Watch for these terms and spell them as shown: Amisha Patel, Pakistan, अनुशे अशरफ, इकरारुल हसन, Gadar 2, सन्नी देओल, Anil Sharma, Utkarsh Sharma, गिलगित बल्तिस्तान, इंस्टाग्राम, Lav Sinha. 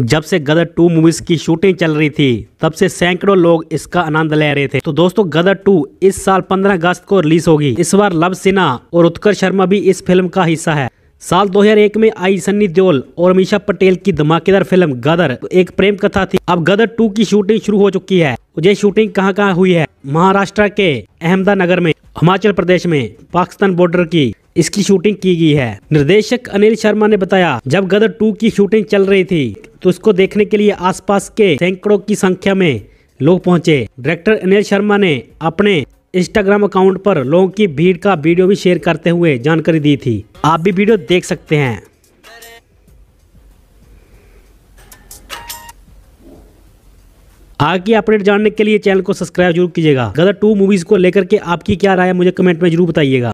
जब से गदर 2 मूवीज की शूटिंग चल रही थी तब से सैकड़ों लोग इसका आनंद ले रहे थे। तो दोस्तों गदर 2 इस साल 15 अगस्त को रिलीज होगी। इस बार लव सिन्हा और उत्कर्ष शर्मा भी इस फिल्म का हिस्सा है। साल 2001 में आई सन्नी देओल और अमीशा पटेल की धमाकेदार फिल्म गदर एक प्रेम कथा थी। अब गदर 2 की शूटिंग शुरू हो चुकी है। ये शूटिंग कहाँ हुई है? महाराष्ट्र के अहमदानगर में, हिमाचल प्रदेश में, पाकिस्तान बॉर्डर की इसकी शूटिंग की गई है। निर्देशक अनिल शर्मा ने बताया, जब गदर 2 की शूटिंग चल रही थी तो इसको देखने के लिए आसपास के सैकड़ों की संख्या में लोग पहुंचे। डायरेक्टर अनिल शर्मा ने अपने इंस्टाग्राम अकाउंट पर लोगों की भीड़ का वीडियो भी शेयर करते हुए जानकारी दी थी। आप भी वीडियो देख सकते हैं। आगे की अपडेट जानने के लिए चैनल को सब्सक्राइब जरूर कीजिएगा। गदर 2 मूवीज को लेकर के आपकी क्या राय है मुझे कमेंट में जरूर बताइएगा।